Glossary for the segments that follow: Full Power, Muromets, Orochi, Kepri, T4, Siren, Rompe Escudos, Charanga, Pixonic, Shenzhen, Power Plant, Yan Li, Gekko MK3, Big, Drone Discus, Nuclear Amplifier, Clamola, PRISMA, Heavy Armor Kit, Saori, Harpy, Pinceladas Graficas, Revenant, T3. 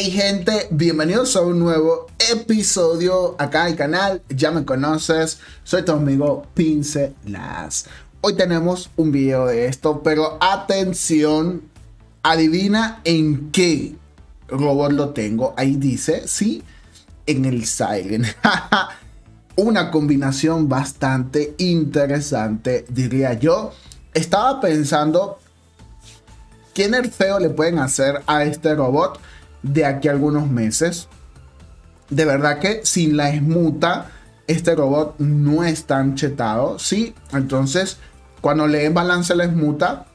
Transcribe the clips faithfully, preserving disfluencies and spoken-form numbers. Hey gente, bienvenidos a un nuevo episodio acá al canal. Ya me conoces, soy tu amigo Pinceladas. Hoy tenemos un video de esto, pero atención, adivina en qué robot lo tengo. Ahí dice, sí, en el Siren. Una combinación bastante interesante, diría yo. Estaba pensando qué nerfeo le pueden hacer a este robot de aquí a algunos meses. De verdad que sin la esmuta este robot no es tan chetado, ¿sí? Entonces, cuando le balance la esmuta,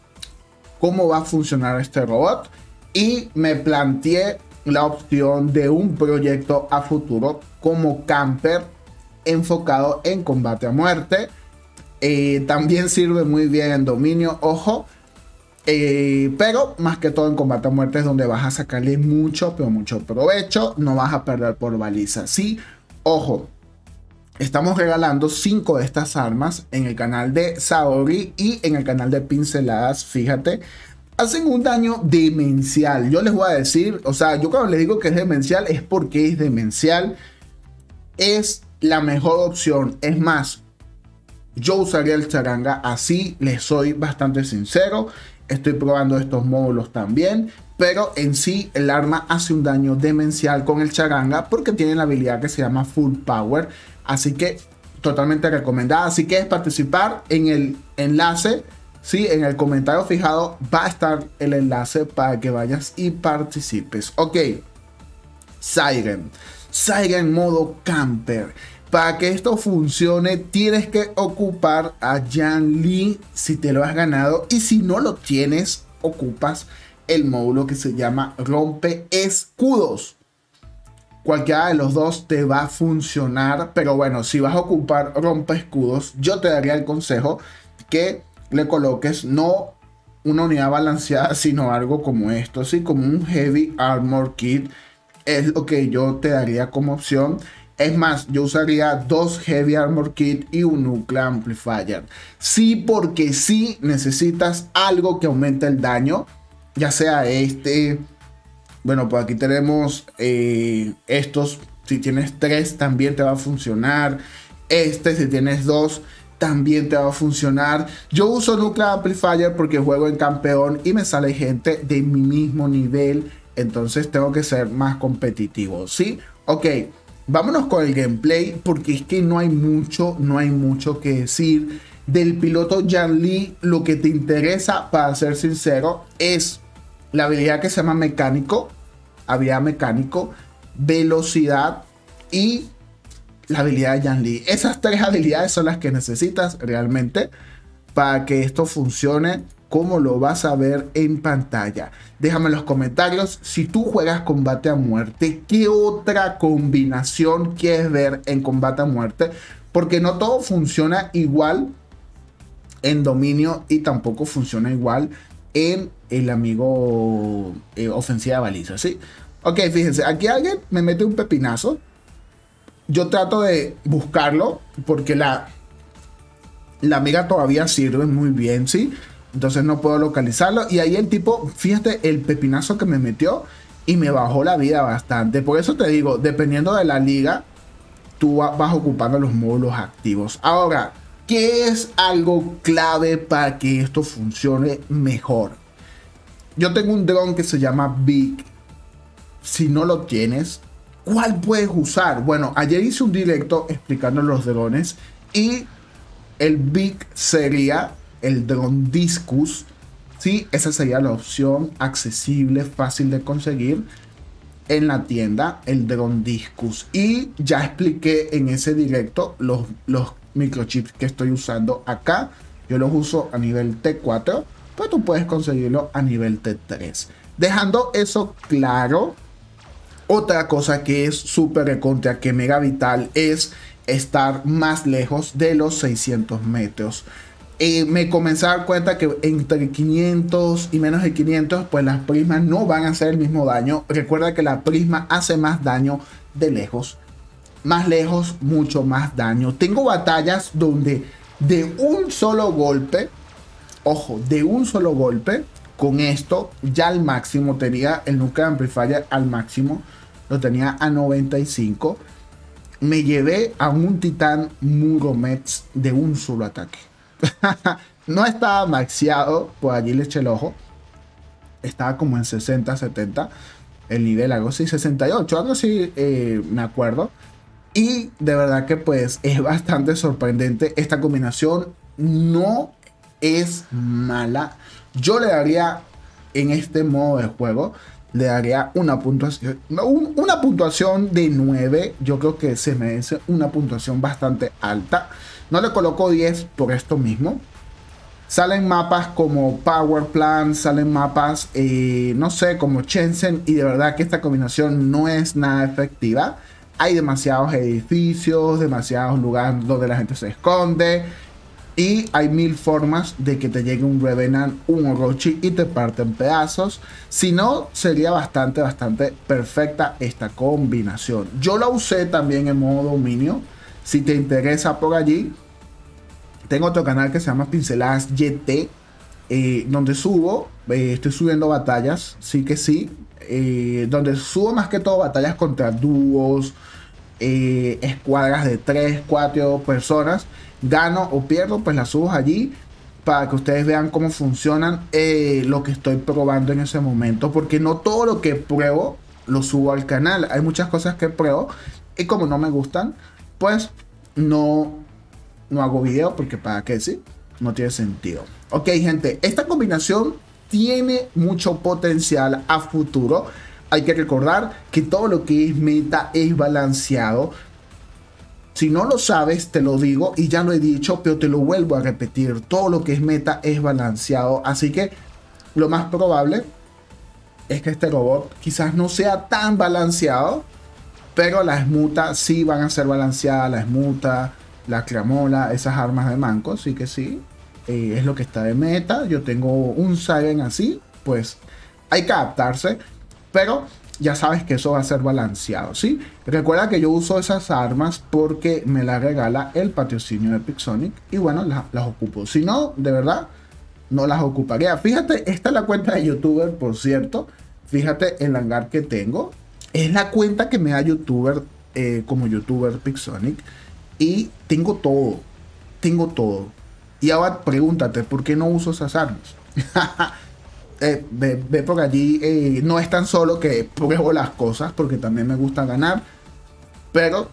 ¿cómo va a funcionar este robot? Y me planteé la opción de un proyecto a futuro como camper enfocado en combate a muerte. Eh, también sirve muy bien en dominio, ojo. Eh, pero más que todo en combate a muerte es donde vas a sacarle mucho, pero mucho provecho. No vas a perder por baliza, ¿sí? Ojo, estamos regalando cinco de estas armas en el canal de Saori y en el canal de Pinceladas, fíjate. Hacen un daño demencial, yo les voy a decir, o sea, yo cuando les digo que es demencial es porque es demencial. Es la mejor opción, es más, yo usaría el Charanga así, les soy bastante sincero. Estoy probando estos módulos también, pero en sí el arma hace un daño demencial con el Charanga porque tiene la habilidad que se llama Full Power, así que totalmente recomendada. Así que es participar en el enlace, sí, en el comentario fijado va a estar el enlace para que vayas y participes. Ok, Siren, Siren modo camper. Para que esto funcione tienes que ocupar a Yan Li si te lo has ganado, y si no lo tienes ocupas el módulo que se llama Rompe Escudos. Cualquiera de los dos te va a funcionar, pero bueno, si vas a ocupar Rompe Escudos yo te daría el consejo que le coloques no una unidad balanceada sino algo como esto, así como un Heavy Armor Kit es lo que yo te daría como opción. Es más, yo usaría dos Heavy Armor Kit y un Nuclear Amplifier. Sí, porque sí necesitas algo que aumente el daño. Ya sea este. Bueno, pues aquí tenemos eh, estos. Si tienes tres, también te va a funcionar. Este, si tienes dos, también te va a funcionar. Yo uso Nuclear Amplifier porque juego en campeón y me sale gente de mi mismo nivel. Entonces tengo que ser más competitivo, ¿sí? Ok. Vámonos con el gameplay porque es que no hay mucho, no hay mucho que decir del piloto Yan Li. Lo que te interesa, para ser sincero, es la habilidad que se llama mecánico, habilidad mecánico, velocidad y la habilidad de Yan Li. Esas tres habilidades son las que necesitas realmente para que esto funcione como lo vas a ver en pantalla. Déjame en los comentarios si tú juegas combate a muerte, qué otra combinación quieres ver en combate a muerte, porque no todo funciona igual en dominio y tampoco funciona igual en el amigo eh, ofensiva de baliza, ¿sí? Ok, fíjense, aquí alguien me mete un pepinazo. Yo trato de buscarlo porque la, la amiga todavía sirve muy bien, ¿sí? Entonces no puedo localizarlo. Y ahí el tipo, fíjate el pepinazo que me metió y me bajó la vida bastante. Por eso te digo, dependiendo de la liga, tú vas ocupando los módulos activos. Ahora, ¿qué es algo clave para que esto funcione mejor? Yo tengo un dron que se llama Big. Si no lo tienes, ¿cuál puedes usar? Bueno, ayer hice un directo explicando los drones y el Big sería el Drone Discus, ¿sí? Esa sería la opción accesible, fácil de conseguir en la tienda, el Drone Discus. Y ya expliqué en ese directo los, los microchips que estoy usando acá. Yo los uso a nivel T cuatro, pero tú puedes conseguirlo a nivel T tres. Dejando eso claro, otra cosa que es súper recontra, que mega vital, es estar más lejos de los seiscientos metros. Eh, me comencé a dar cuenta que entre quinientos y menos de quinientos pues las prismas no van a hacer el mismo daño. Recuerda que la prisma hace más daño de lejos, más lejos mucho más daño. Tengo batallas donde de un solo golpe, ojo, de un solo golpe Con esto ya al máximo tenía el Nuclear Amplifier, al máximo lo tenía a noventa y cinco. Me llevé a un titán Muromets de un solo ataque. No estaba maxeado, por allí le eché el ojo. Estaba como en sesenta, setenta el nivel, algo así, sesenta y ocho, algo así, eh, me acuerdo. Y de verdad que pues es bastante sorprendente. Esta combinación no es mala. Yo le daría, en este modo de juego, le daría una puntuación, una puntuación de nueve. Yo creo que se merece una puntuación bastante alta. No le coloco diez por esto mismo. Salen mapas como Power Plant, salen mapas, eh, no sé, como Shenzhen. Y de verdad que esta combinación no es nada efectiva. Hay demasiados edificios, demasiados lugares donde la gente se esconde. Y hay mil formas de que te llegue un Revenant, un Orochi y te parte en pedazos. Si no, sería bastante, bastante perfecta esta combinación. Yo la usé también en modo dominio. Si te interesa por allí, tengo otro canal que se llama Pinceladas Y T, eh, donde subo, eh, estoy subiendo batallas, sí que sí. Eh, donde subo más que todo batallas contra dúos, eh, escuadras de tres, cuatro personas. Gano o pierdo, pues las subo allí para que ustedes vean cómo funcionan, eh, lo que estoy probando en ese momento, porque no todo lo que pruebo lo subo al canal. Hay muchas cosas que pruebo y como no me gustan, pues no, no hago video, porque para qué, sí, no tiene sentido. Ok, gente, esta combinación tiene mucho potencial a futuro. Hay que recordar que todo lo que es meta es balanceado. Si no lo sabes, te lo digo y ya lo he dicho, pero te lo vuelvo a repetir. Todo lo que es meta es balanceado. Así que lo más probable es que este robot quizás no sea tan balanceado, pero las mutas sí van a ser balanceadas. Las mutas, la clamola, esas armas de manco, sí que sí. Eh, es lo que está de meta. Yo tengo un Siren así, pues hay que adaptarse. Pero ya sabes que eso va a ser balanceado, ¿sí? Recuerda que yo uso esas armas porque me las regala el patrocinio de Pixonic. Y bueno, las, las ocupo. Si no, de verdad, no las ocuparía. Fíjate, esta es la cuenta de YouTuber, por cierto. Fíjate el hangar que tengo. Es la cuenta que me da YouTuber, eh, como YouTuber Pixonic. Y tengo todo. Tengo todo. Y ahora pregúntate, ¿por qué no uso esas armas? Eh, ve, ve por allí, eh, no es tan solo que pruebo las cosas, porque también me gusta ganar, pero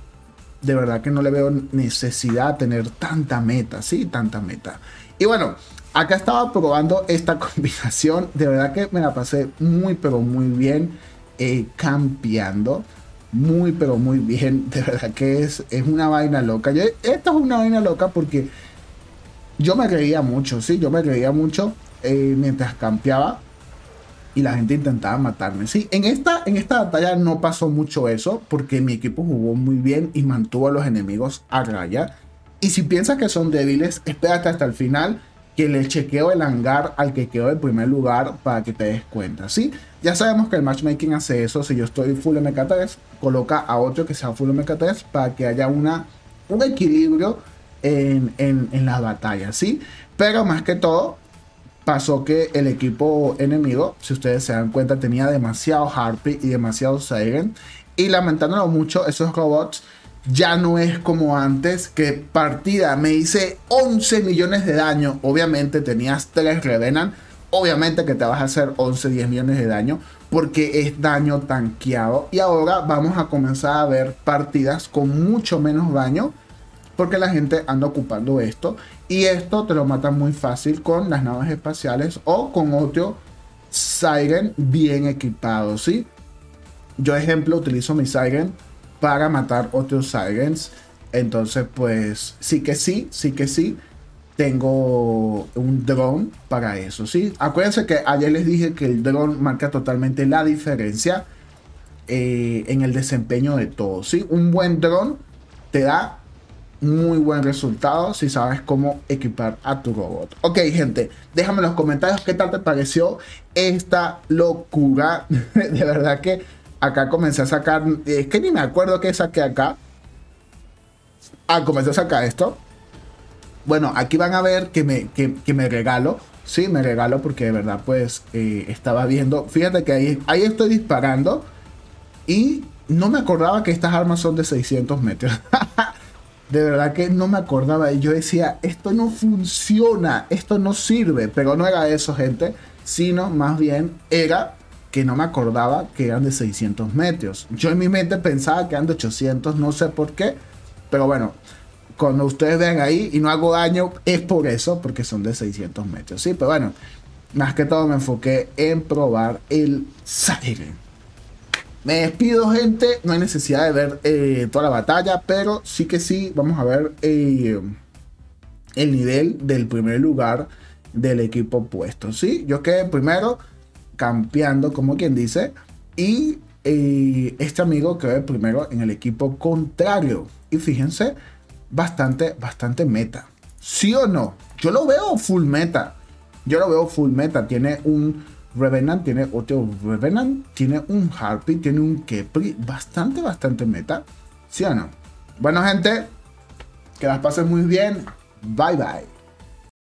de verdad que no le veo necesidad a tener tanta meta, sí, tanta meta. Y bueno, acá estaba probando esta combinación, de verdad que me la pasé muy pero muy bien, eh, campeando, muy pero muy bien, de verdad que es, es una vaina loca. Yo, esta es una vaina loca porque yo me reía mucho, sí, yo me reía mucho. Eh, mientras campeaba y la gente intentaba matarme, sí. En esta, en esta batalla no pasó mucho eso, porque mi equipo jugó muy bien y mantuvo a los enemigos a raya. Y si piensas que son débiles, espérate hasta el final, que le chequeo el hangar al que quedó de primer lugar para que te des cuenta, sí. Ya sabemos que el matchmaking hace eso. Si yo estoy full M K tres, coloca a otro que sea full M K tres para que haya una, un equilibrio en, en, en las batallas, sí. Pero más que todo pasó que el equipo enemigo, si ustedes se dan cuenta, tenía demasiado Harpy y demasiado Siren. Y lamentándolo mucho, esos robots ya no es como antes, que partida me hice once millones de daño. Obviamente tenías tres Revenant, obviamente que te vas a hacer once, diez millones de daño, porque es daño tanqueado. Y ahora vamos a comenzar a ver partidas con mucho menos daño, porque la gente anda ocupando esto. Y esto te lo mata muy fácil con las naves espaciales o con otro Siren bien equipado, ¿sí? Yo, ejemplo, utilizo mi Siren para matar otros Sirens. Entonces, pues, sí que sí, sí que sí. Tengo un drone para eso, ¿sí? Acuérdense que ayer les dije que el drone marca totalmente la diferencia, eh, en el desempeño de todo, ¿sí? Un buen drone te da muy buen resultado si sabes cómo equipar a tu robot. Ok, gente, déjame en los comentarios qué tal te pareció esta locura. De verdad que acá comencé a sacar, es que ni me acuerdo qué saqué acá. Ah, comencé a sacar esto. Bueno, aquí van a ver que me, que, que me regalo, Sí, me regalo porque de verdad pues eh, estaba viendo. Fíjate que ahí, ahí estoy disparando y no me acordaba que estas armas son de seiscientos metros. De verdad que no me acordaba. Y yo decía, esto no funciona, esto no sirve. Pero no era eso, gente. Sino más bien era que no me acordaba que eran de seiscientos metros. Yo en mi mente pensaba que eran de ochocientos, no sé por qué. Pero bueno, cuando ustedes vean ahí y no hago daño, es por eso, porque son de seiscientos metros. Sí, pero bueno, más que todo me enfoqué en probar el Siren. Me despido, gente. No hay necesidad de ver eh, toda la batalla, pero sí que sí, vamos a ver eh, el nivel del primer lugar del equipo opuesto. Sí, yo quedé primero, campeando, como quien dice, y eh, este amigo quedó primero en el equipo contrario. Y fíjense, bastante, bastante meta. ¿Sí o no? Yo lo veo full meta. Yo lo veo full meta. Tiene un Revenant, tiene otro Revenant, tiene un Harpy, tiene un Kepri. Bastante, bastante meta. ¿Sí o no? Bueno, gente, que las pasen muy bien. Bye, bye.